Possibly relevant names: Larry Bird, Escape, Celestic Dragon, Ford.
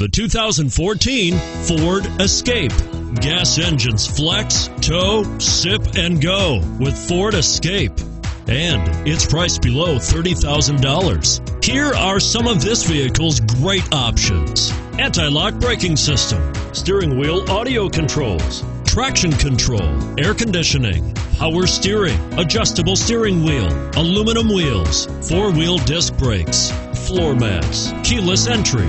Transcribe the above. The 2014 Ford Escape. Gas engines flex, tow, sip, and go with Ford Escape. And it's priced below $30,000. Here are some of this vehicle's great options: anti-lock braking system, steering wheel audio controls, traction control, air conditioning, power steering, adjustable steering wheel, aluminum wheels, four-wheel disc brakes, floor mats, keyless entry.